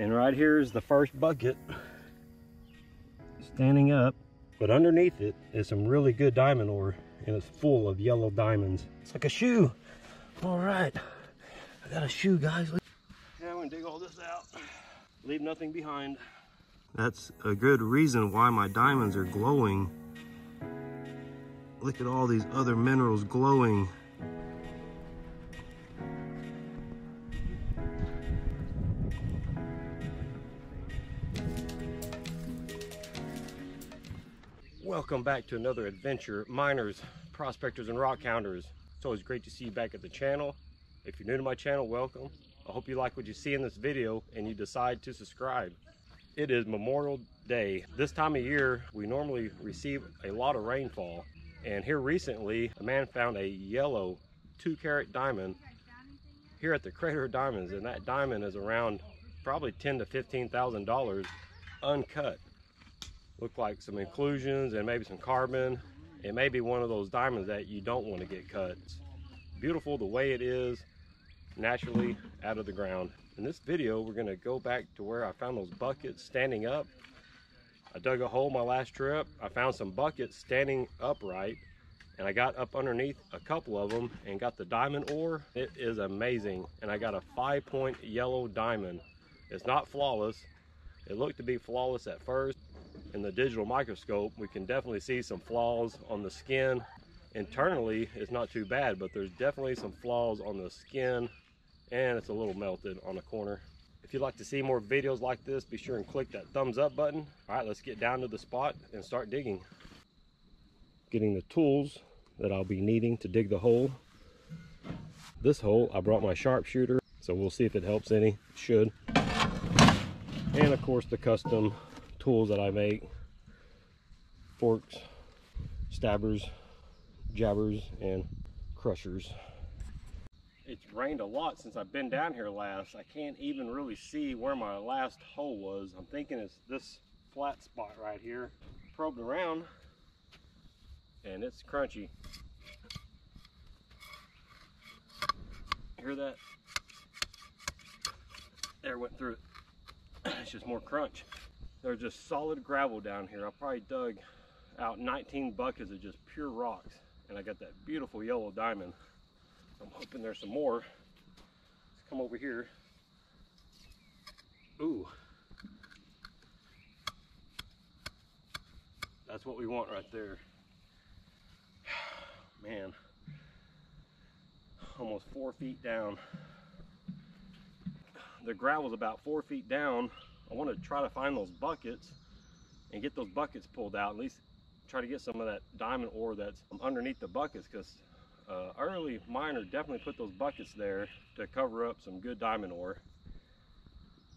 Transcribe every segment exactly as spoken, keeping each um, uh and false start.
And right here is the first bucket standing up, but underneath it is some really good diamond ore, and it's full of yellow diamonds. It's like a shoe. All right, I got a shoe, guys. Yeah, I'm gonna dig all this out, leave nothing behind. That's a good reason why my diamonds are glowing. Look at all these other minerals glowing. Welcome back to another adventure, miners, prospectors, and rock hounders. It's always great to see you back at the channel. If you're new to my channel, welcome. I hope you like what you see in this video and you decide to subscribe. It is Memorial Day. This time of year, we normally receive a lot of rainfall. And here recently, a man found a yellow two carat diamond here at the Crater of Diamonds. And that diamond is around probably ten to fifteen thousand dollars uncut. Look like some inclusions and maybe some carbon. It may be one of those diamonds that you don't want to get cut. It's beautiful the way it is, naturally out of the ground. In this video, we're gonna go back to where I found those buckets standing up. I dug a hole my last trip. I found some buckets standing upright, and I got up underneath a couple of them and got the diamond ore. It is amazing, and I got a five point yellow diamond. It's not flawless. It looked to be flawless at first. In the digital microscope, we can definitely see some flaws on the skin. Internally, it's not too bad, but there's definitely some flaws on the skin, and it's a little melted on the corner. If you'd like to see more videos like this, be sure and click that thumbs up button. All right, let's get down to the spot and start digging. Getting the tools that I'll be needing to dig the hole. This hole, I brought my sharpshooter, so we'll see if it helps any. It should. And of course, the custom tools that I make, forks, stabbers, jabbers, and crushers. It's rained a lot since I've been down here last. I can't even really see where my last hole was. I'm thinking it's this flat spot right here. Probed around, and it's crunchy. Hear that? There, went through it. It's just more crunch. There's just solid gravel down here. I probably dug out nineteen buckets of just pure rocks, and I got that beautiful yellow diamond. I'm hoping there's some more. Let's come over here. Ooh. That's what we want right there. Man, almost four feet down. The gravel's about four feet down. I want to try to find those buckets and get those buckets pulled out, at least try to get some of that diamond ore that's underneath the buckets, because uh, early miner definitely put those buckets there to cover up some good diamond ore.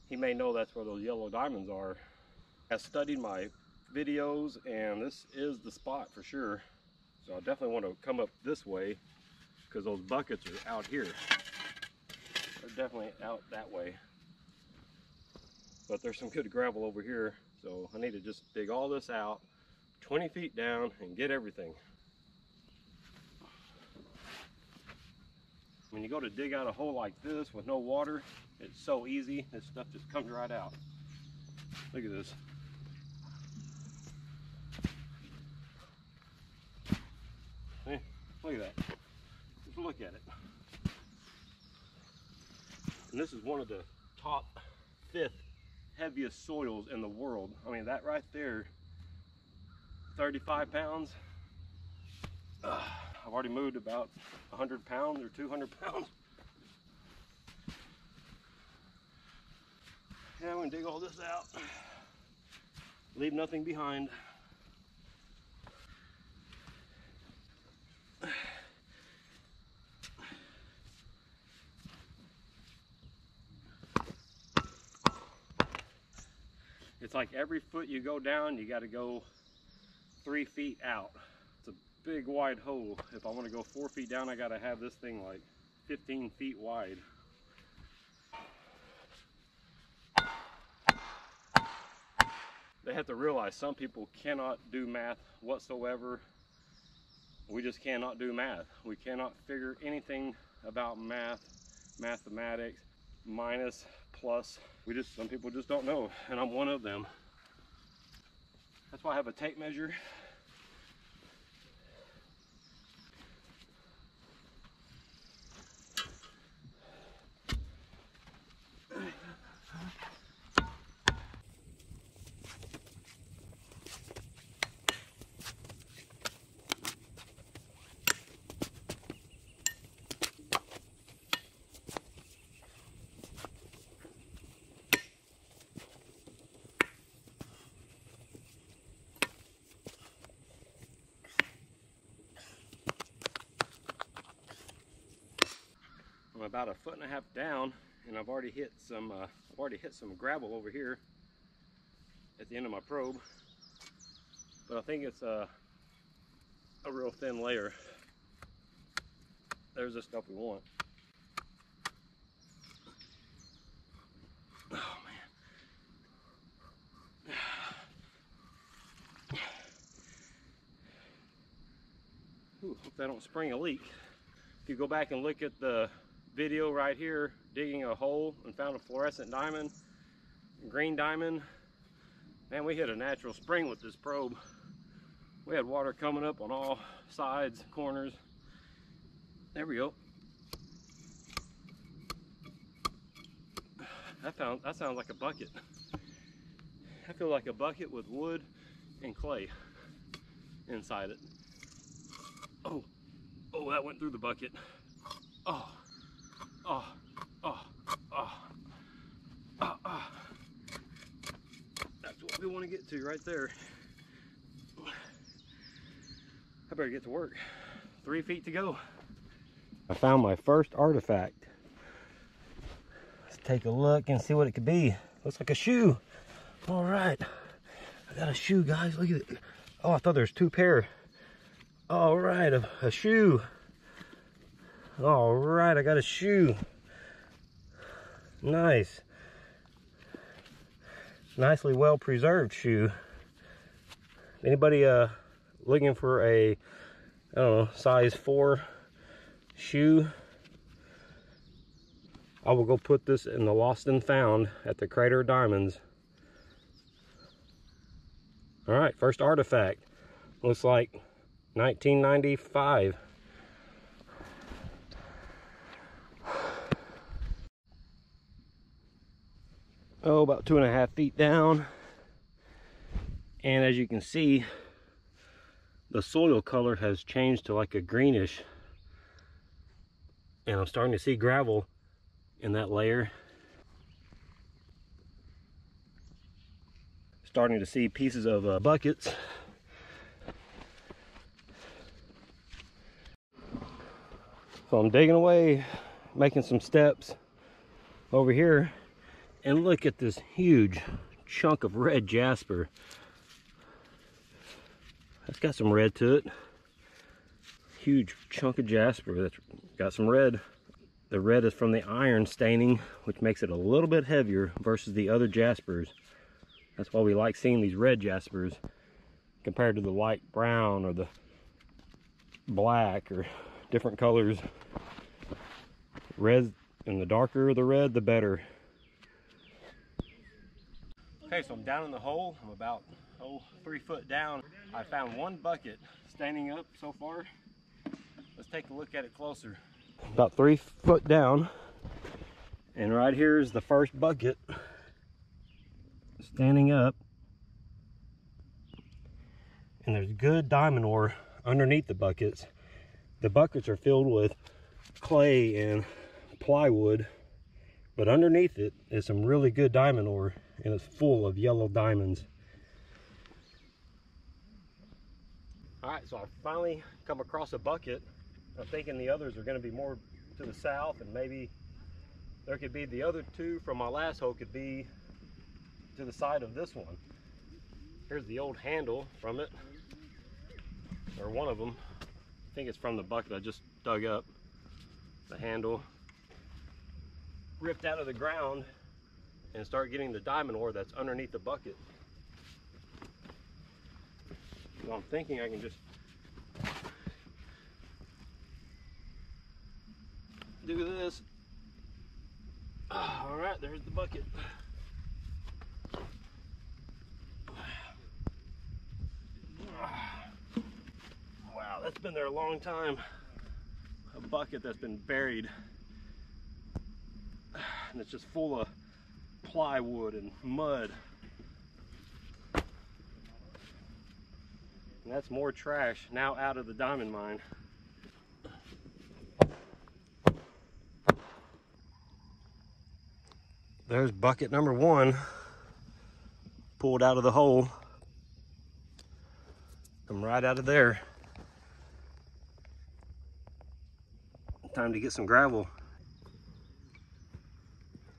He may know that's where those yellow diamonds are. I studied my videos, and this is the spot for sure. So I definitely want to come up this way, because those buckets are out here. They're definitely out that way. But there's some good gravel over here, so I need to just dig all this out, twenty feet down, and get everything. When you go to dig out a hole like this with no water, it's so easy. This stuff just comes right out. Look at this. Hey, look at that. Just look at it. And this is one of the top fifth heaviest soils in the world. I mean, that right there, thirty-five pounds. Ugh, I've already moved about one hundred pounds or two hundred pounds. Yeah, I'm gonna dig all this out, leave nothing behind. It's like every foot you go down, you got to go three feet out. It's a big wide hole. If I want to go four feet down, I got to have this thing like fifteen feet wide. They have to realize some people cannot do math whatsoever. We just cannot do math. We cannot figure anything about math, mathematics, minus, plus. we just, some people just don't know, and I'm one of them. That's why I have a tape measure. About a foot and a half down, and I've already hit some uh, I've already hit some gravel over here at the end of my probe, but I think it's a, a real thin layer. There's the stuff we want. Oh man. Ooh, hope that don't spring a leak. If you go back and look at the video right here, digging a hole and found a fluorescent diamond, green diamond. Man, we hit a natural spring with this probe. We had water coming up on all sides, corners. There we go. That, found, that sounds like a bucket. I feel like a bucket with wood and clay inside it. Oh, oh, that went through the bucket. Oh. Oh, oh, oh, oh, oh. That's what we want to get to right there. I better get to work. Three feet to go. I found my first artifact. Let's take a look and see what it could be. Looks like a shoe. All right. I got a shoe, guys. Look at it. Oh, I thought there was two pair. All right, a, a shoe. All right, I got a shoe. Nice. Nicely well preserved shoe. Anybody uh, looking for a, I don't know, size four shoe? I will go put this in the lost and found at the Crater of Diamonds. All right, first artifact. Looks like nineteen ninety-five. Oh, about two and a half feet down. And as you can see, the soil color has changed to like a greenish. And I'm starting to see gravel in that layer. Starting to see pieces of uh, buckets. So I'm digging away, making some steps over here. And look at this huge chunk of red jasper. That's got some red to it. Huge chunk of jasper that's got some red. The red is from the iron staining, which makes it a little bit heavier versus the other jaspers. That's why we like seeing these red jaspers compared to the light brown or the black or different colors. Red, and the darker the red, the better. Okay, so I'm down in the hole. I'm about oh, three foot down. I found one bucket standing up so far. Let's take a look at it closer. About three foot down, and right here is the first bucket standing up. And there's good diamond ore underneath the buckets. The buckets are filled with clay and plywood, but underneath it is some really good diamond ore. And it's full of yellow diamonds. All right, so I finally come across a bucket. I'm thinking the others are going to be more to the south, and maybe there could be the other two from my last hole could be to the side of this one. Here's the old handle from it, or one of them. I think it's from the bucket I just dug up. The handle ripped out of the ground, and start getting the diamond ore that's underneath the bucket. So I'm thinking I can just do this. All right, there's the bucket. that's been there a long time. A bucket that's been buried, and it's just full of plywood and mud. And that's more trash now out of the diamond mine. There's bucket number one, pulled out of the hole. Come right out of there. Time to get some gravel.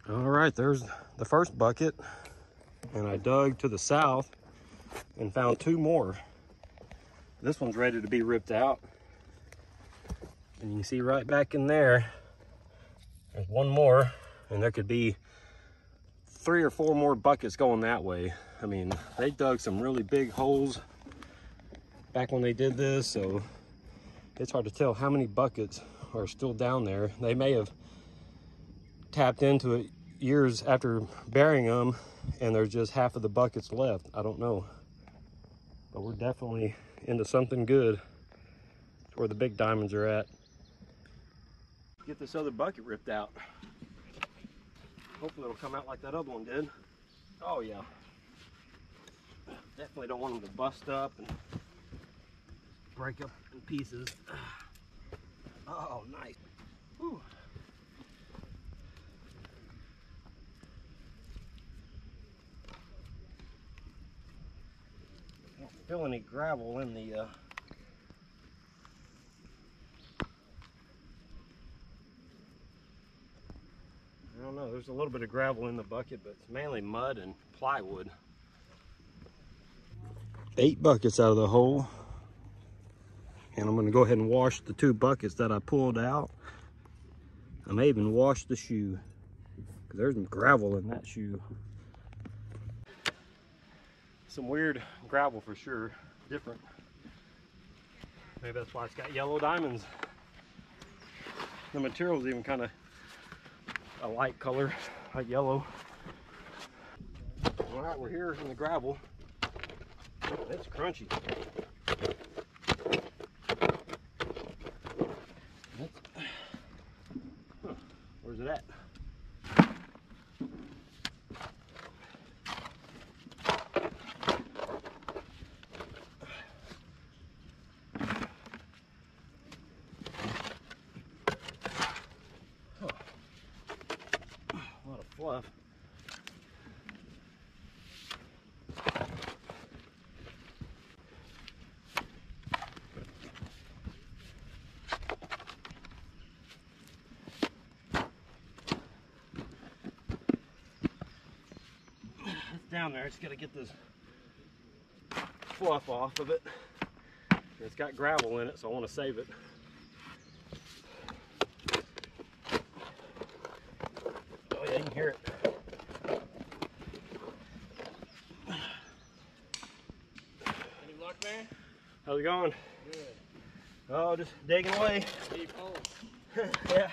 All right, there's the first bucket, and I dug to the south and found two more. This one's ready to be ripped out, and you can see right back in there, there's one more, and there could be three or four more buckets going that way. I mean, they dug some really big holes back when they did this, so it's hard to tell how many buckets are still down there. They may have tapped into it years after burying them, and there's just half of the buckets left. I don't know, but we're definitely into something good. It's where the big diamonds are at. Get this other bucket ripped out. Hopefully it'll come out like that other one did. Oh yeah. Definitely don't want them to bust up and break up in pieces. Oh, nice. Whew. I don't feel any gravel in the uh, I don't know, there's a little bit of gravel in the bucket, but it's mainly mud and plywood. Eight buckets out of the hole. And I'm gonna go ahead and wash the two buckets that I pulled out. I may even wash the shoe, because there's some gravel in that shoe. Some weird gravel for sure, different. Maybe that's why it's got yellow diamonds. The material's even kind of a light color, like yellow. All right, we're here in the gravel. It's crunchy. Huh. Where's it at? Fluff. It's down there. It's got to get this fluff off of it. It's got gravel in it, so I want to save it. I can hear it. Any luck, man? How's it going? Good. Oh, just digging away. Deep hole. Yeah.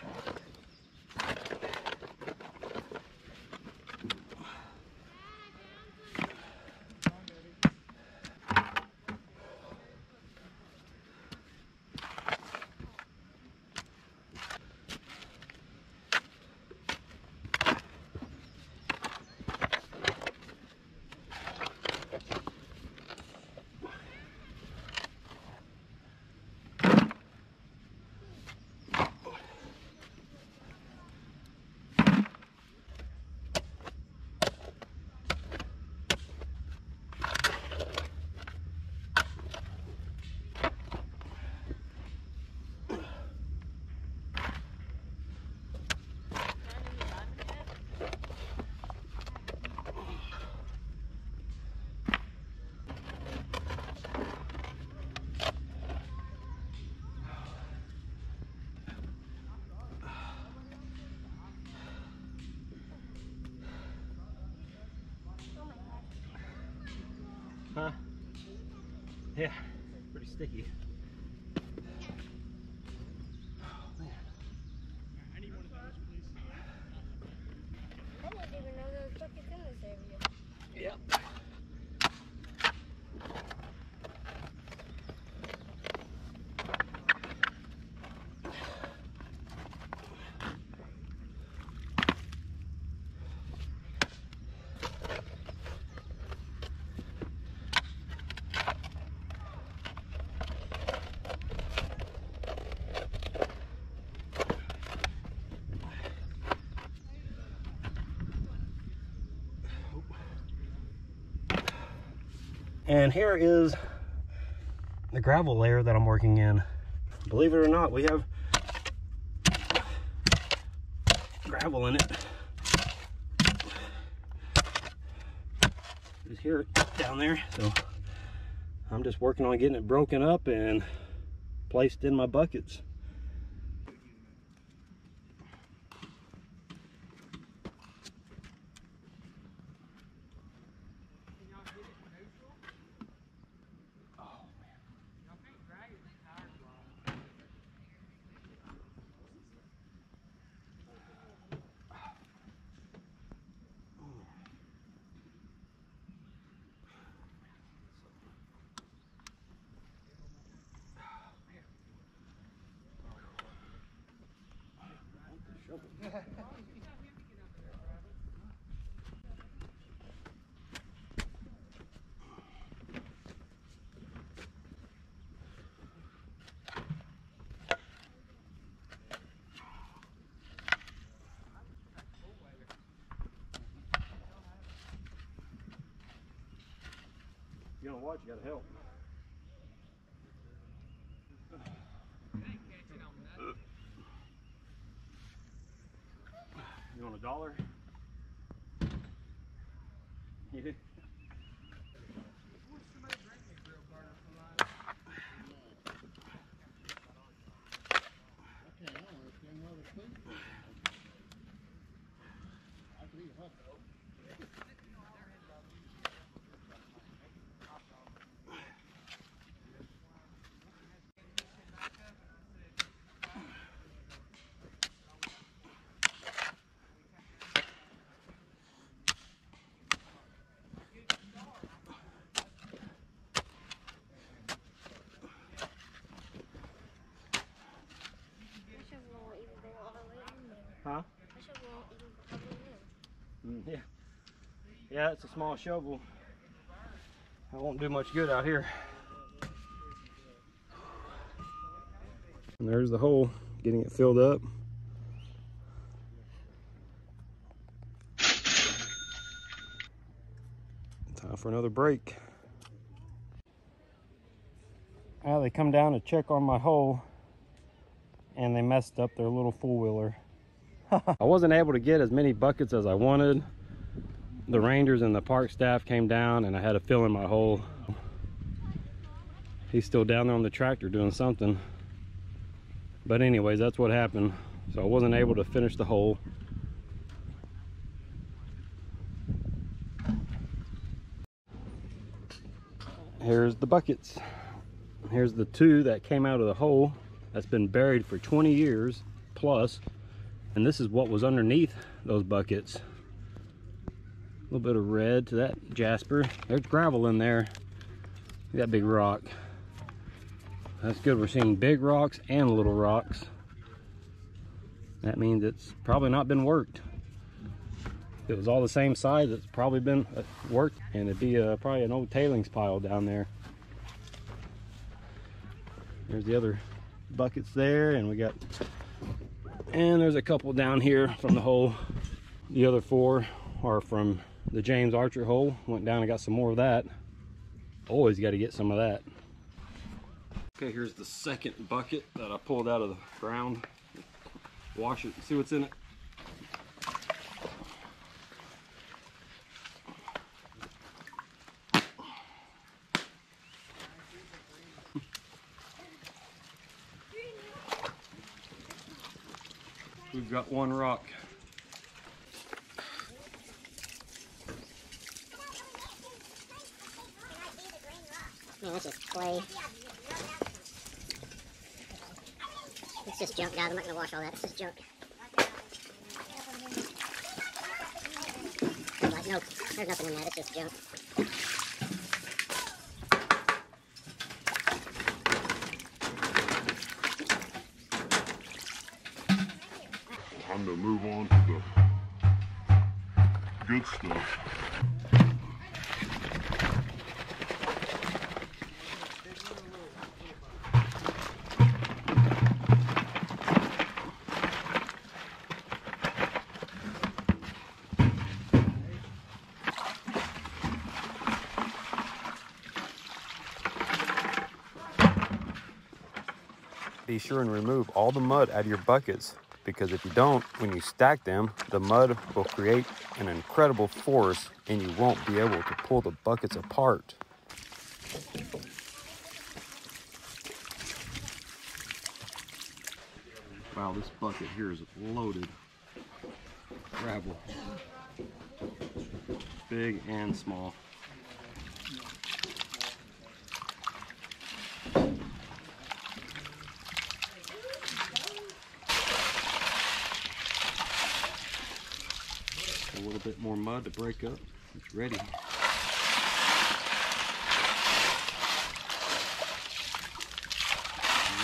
Huh? Yeah, pretty sticky. Oh, man. I need one of those, please. I didn't even know there was buckets in this area. Yep. And here is the gravel layer that I'm working in. Believe it or not, we have gravel in it. It's here down there, so I'm just working on getting it broken up and placed in my buckets. You don't watch, you gotta help. You want a dollar? Yeah. Huh? Mm, yeah. Yeah, it's a small shovel. I won't do much good out here. And there's the hole, getting it filled up. Time for another break. Well, they come down to check on my hole and they messed up their little four-wheeler. I wasn't able to get as many buckets as I wanted. The rangers and the park staff came down and I had to fill in my hole. He's still down there on the tractor doing something. But anyways, that's what happened. So I wasn't able to finish the hole. Here's the buckets. Here's the two that came out of the hole that's been buried for twenty years plus. And this is what was underneath those buckets. A little bit of red to that jasper. There's gravel in there. Look at that big rock. That's good. We're seeing big rocks and little rocks. That means it's probably not been worked. If it was all the same size, it's probably been worked. And it'd be a, probably an old tailings pile down there. There's the other buckets there. And we got... And there's a couple down here from the hole. The other four are from the James Archer hole. Went down and got some more of that. Always got to get some of that. Okay, here's the second bucket that I pulled out of the ground. Wash it and see what's in it. We've got one rock. Yeah, that's just clay. It's just junk, guys. I'm not going to wash all that. It's just junk. Like, no, there's nothing in that. It's just junk. Time to move on to the good stuff. be sure and remove all the mud out of your buckets, because if you don't, when you stack them, the mud will create an incredible force and you won't be able to pull the buckets apart. Wow, this bucket here is loaded with gravel, big and small. A little bit more mud to break up. It's ready.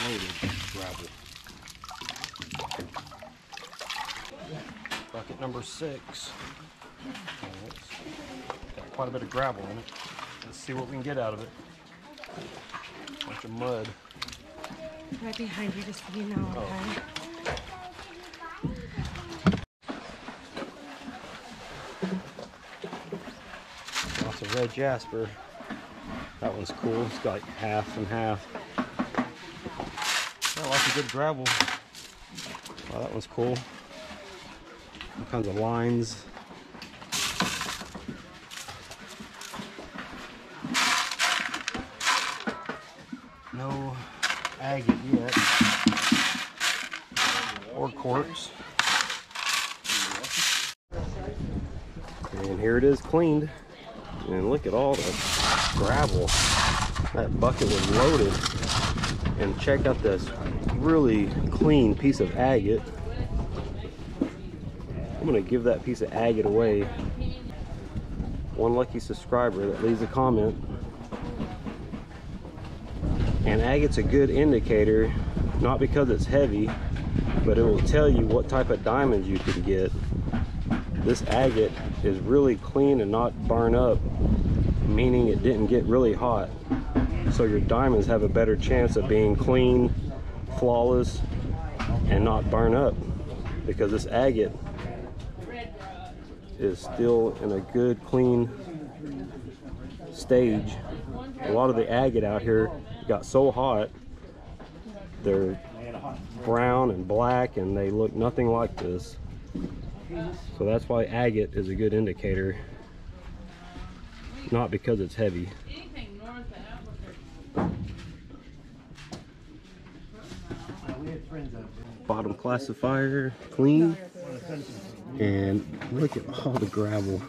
Loaded gravel. Bucket number six. Got quite a bit of gravel in it. Let's see what we can get out of it. A bunch of mud. Right behind you, just so you know. Oh. Okay? It's a red jasper. That one's cool. It's got like half and half. I like a good gravel. Wow, that one's cool. All kinds of lines. No agate yet. Or quartz. And here it is cleaned. And look at all the gravel. That bucket was loaded. And check out this really clean piece of agate. I'm gonna give that piece of agate away. One lucky subscriber that leaves a comment. And agate's a good indicator, not because it's heavy, but it will tell you what type of diamonds you can get. This agate is really clean and not burn up, meaning it didn't get really hot. So your diamonds have a better chance of being clean, flawless, and not burn up, because this agate is still in a good, clean stage. A lot of the agate out here got so hot, they're brown and black, and they look nothing like this. So that's why agate is a good indicator, not because it's heavy. Bottom classifier clean, and look at all the gravel.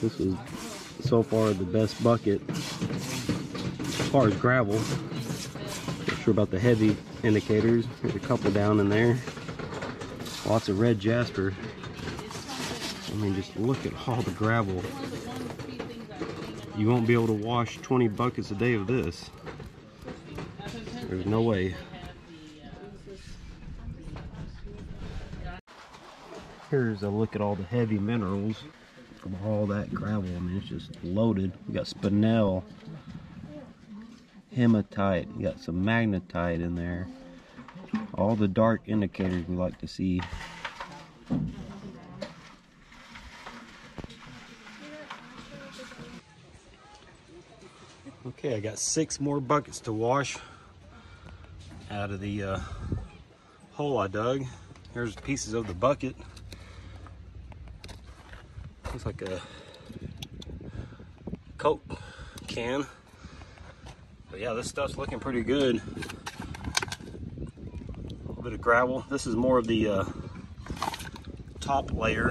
This is so far the best bucket as far as gravel. Not sure about the heavy indicators. There's a couple down in there. Lots of red jasper. I mean, just look at all the gravel. You won't be able to wash twenty buckets a day of this. There's no way. Here's a look at all the heavy minerals from all that gravel. I mean, it's just loaded. We got spinel, hematite, you got some magnetite in there. All the dark indicators we like to see. Okay, I got six more buckets to wash out of the uh, hole I dug. Here's pieces of the bucket. Looks like a Coke can. But yeah, this stuff's looking pretty good. Bit of gravel. This is more of the uh, top layer.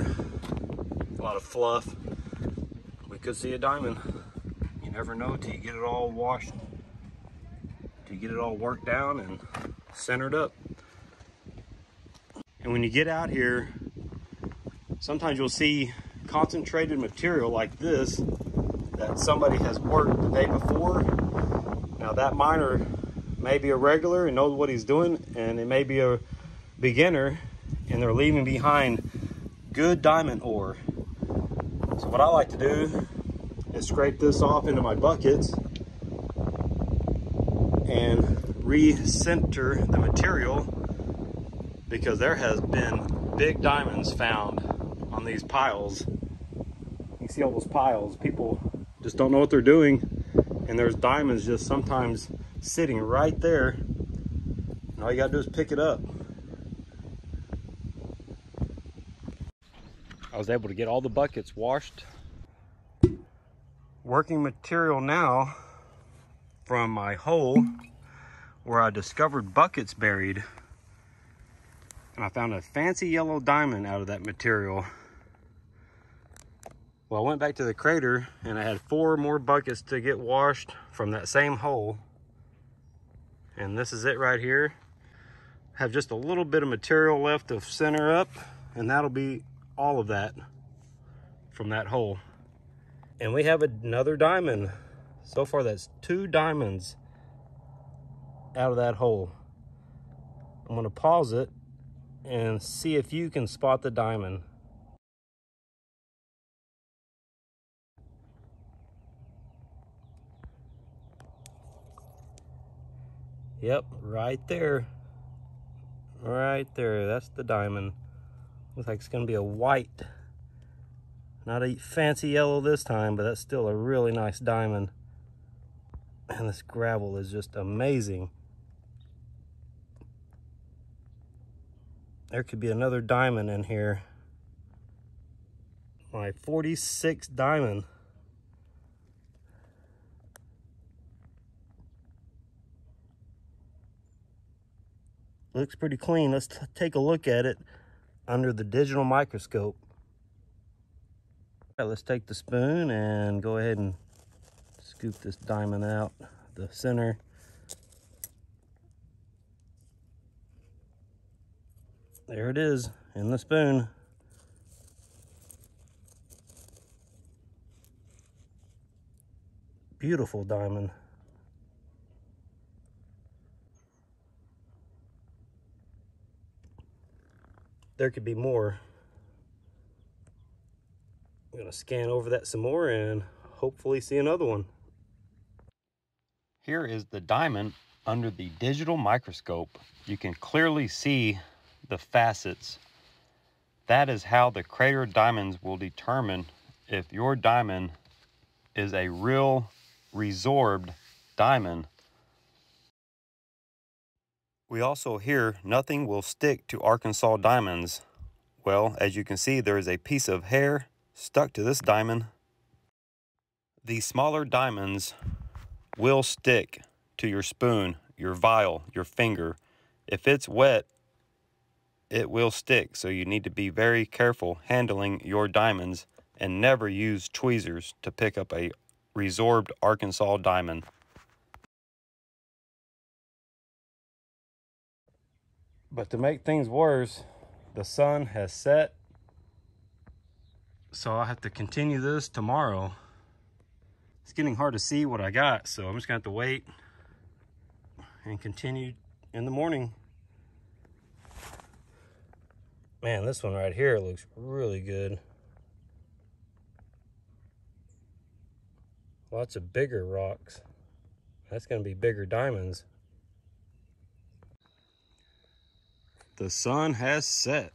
A lot of fluff. We could see a diamond. You never know till you get it all washed, till you get it all worked down and centered up. And when you get out here, sometimes you'll see concentrated material like this that somebody has worked the day before. Now that miner may be a regular and knows what he's doing, and it may be a beginner, and they're leaving behind good diamond ore. So what I like to do is scrape this off into my buckets and recenter the material, because there has been big diamonds found on these piles. You see all those piles. People just don't know what they're doing, and there's diamonds just sometimes sitting right there All you gotta do is pick it up. I was able to get all the buckets washed. Working material now from my hole where I discovered buckets buried. And I found a fancy yellow diamond out of that material. Well, I went back to the crater and I had four more buckets to get washed from that same hole. And this is it right here. I have just a little bit of material left to center up, and that'll be all of that from that hole. And we have another diamond. So far, that's two diamonds out of that hole. I'm gonna pause it and see if you can spot the diamond. Yep, right there. Right there, that's the diamond. Looks like it's gonna be a white. Not a fancy yellow this time, but that's still a really nice diamond. And this gravel is just amazing. There could be another diamond in here. My forty-sixth diamond. Looks pretty clean. Let's t take a look at it under the digital microscope. All right, let's take the spoon and go ahead and scoop this diamond out the center. There it is in the spoon. Beautiful diamond. There could be more. I'm gonna scan over that some more and hopefully see another one. Here is the diamond under the digital microscope. You can clearly see the facets. That is how the Crater of Diamonds will determine if your diamond is a real resorbed diamond. We also hear nothing will stick to Arkansas diamonds. Well, as you can see, there is a piece of hair stuck to this diamond. The smaller diamonds will stick to your spoon, your vial, your finger. If it's wet, it will stick. So you need to be very careful handling your diamonds and never use tweezers to pick up a resorbed Arkansas diamond. But to make things worse, the sun has set. So I have to continue this tomorrow. It's getting hard to see what I got, so I'm just gonna have to wait and continue in the morning. Man, this one right here looks really good. Lots of bigger rocks. That's gonna be bigger diamonds. The sun has set.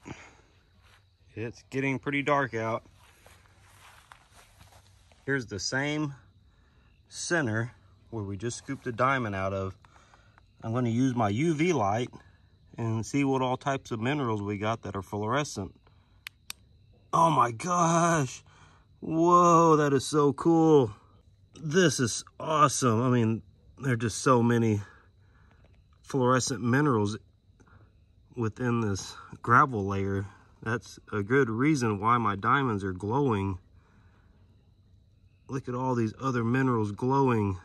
It's getting pretty dark out. Here's the same center where we just scooped the diamond out of. I'm going to use my U V light and see what all types of minerals we got that are fluorescent. Oh my gosh. Whoa, that is so cool. This is awesome. I mean, there are just so many fluorescent minerals within this gravel layer. That's a good reason why my diamonds are glowing. Look at all these other minerals glowing.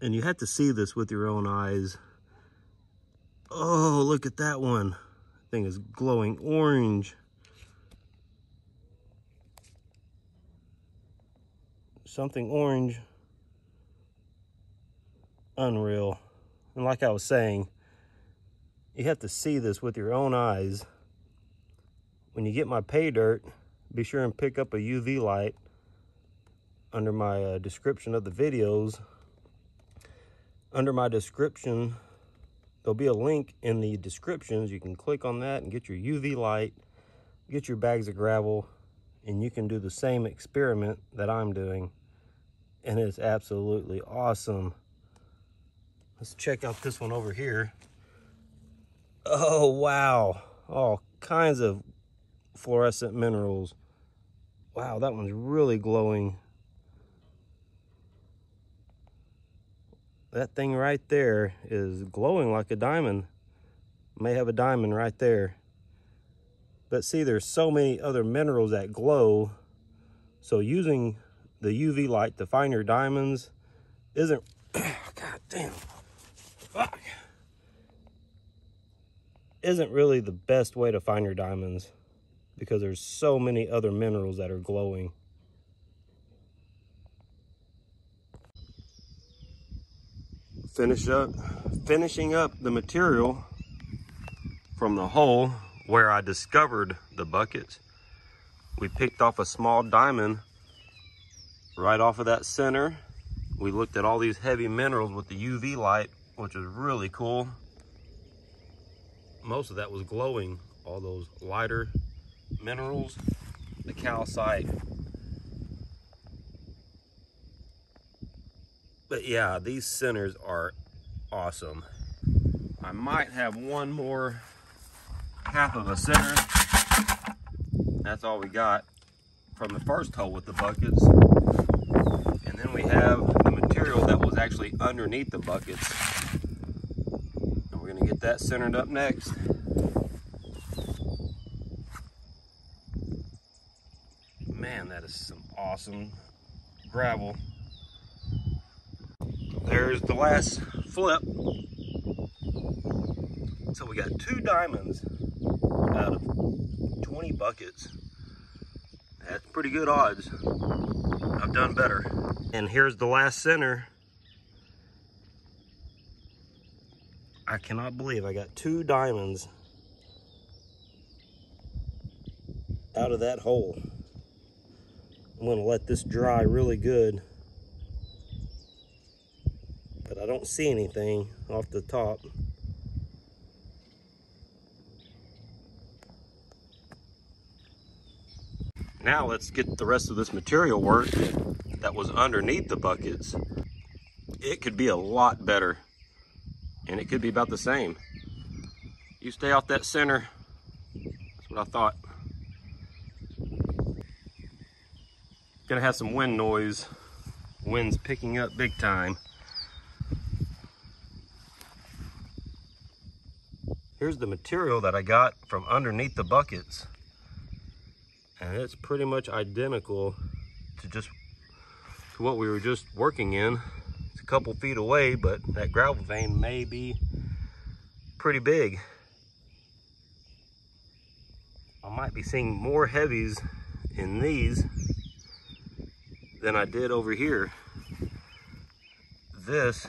And you have to see this with your own eyes. Oh, look at that one. That thing is glowing orange. Something orange. Unreal. And like I was saying, you have to see this with your own eyes. When you get my pay dirt, be sure and pick up a U V light under my uh, description of the videos. Under my description, there'll be a link in the descriptions. You can click on that and get your U V light, get your bags of gravel, and you can do the same experiment that I'm doing. And it's absolutely awesome. Let's check out this one over here. Oh, wow. All kinds of fluorescent minerals. Wow, that one's really glowing. That thing right there is glowing like a diamond. May have a diamond right there. But see, there's so many other minerals that glow. So using the U V light to find your diamonds isn't, god damn, fuck, isn't really the best way to find your diamonds, because there's so many other minerals that are glowing. Finish up, finishing up the material from the hole where I discovered the buckets. We picked off a small diamond right off of that center. We looked at all these heavy minerals with the U V light, which is really cool. Most of that was glowing, all those lighter minerals, the calcite. But yeah, these centers are awesome. I might have one more half of a center. That's all we got from the first hole with the buckets. And then we have the material that was actually underneath the buckets. And we're gonna get that centered up next. Man, that is some awesome gravel. There's the last flip. So we got two diamonds out of twenty buckets. That's pretty good odds. I've done better. And here's the last center. I cannot believe I got two diamonds out of that hole. I'm gonna let this dry really good. But I don't see anything off the top. Now let's get the rest of this material work that was underneath the buckets. It could be a lot better, and it could be about the same. You stay off that center. That's what I thought. Gonna have some wind noise. Wind's picking up big time. Here's the material that I got from underneath the buckets. And it's pretty much identical to just to what we were just working in. It's a couple feet away, but that gravel vein may be pretty big. I might be seeing more heavies in these than I did over here. This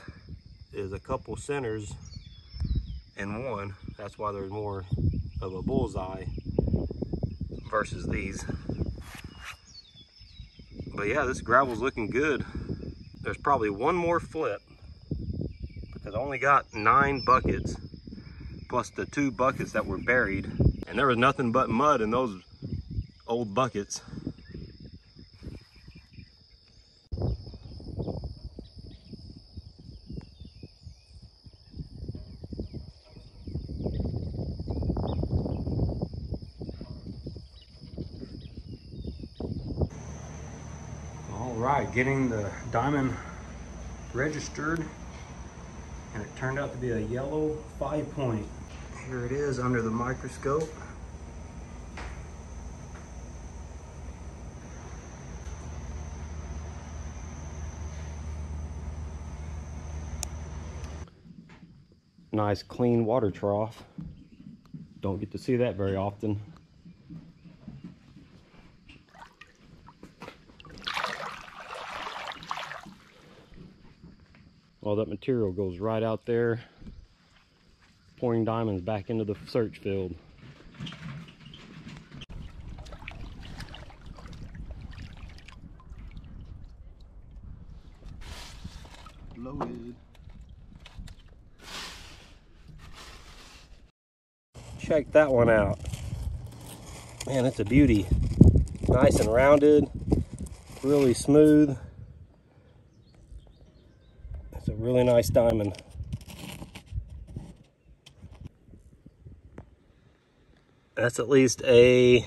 is a couple centers in one. That's why there's more of a bullseye versus these. But yeah, this gravel's looking good. There's probably one more flip, because I only got nine buckets plus the two buckets that were buried, and there was nothing but mud in those old buckets. Getting the diamond registered, and it turned out to be a yellow five point. Here it is under the microscope. Nice clean water trough. Don't get to see that very often. All that material goes right out there, pouring diamonds back into the search field. Loaded. Check that one out. Man, it's a beauty. Nice and rounded, really smooth. Really nice diamond. That's at least a